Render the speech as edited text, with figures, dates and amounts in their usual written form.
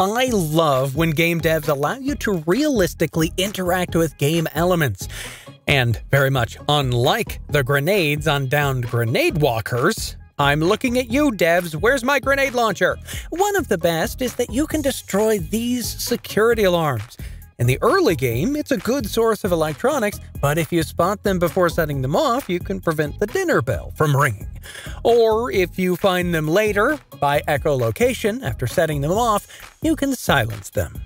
I love when game devs allow you to realistically interact with game elements. And very much unlike the grenades on downed grenade walkers, I'm looking at you, devs. Where's my grenade launcher? One of the best is that you can destroy these security alarms. In the early game, it's a good source of electronics, but if you spot them before setting them off, you can prevent the dinner bell from ringing. Or if you find them later, by echolocation, after setting them off, you can silence them.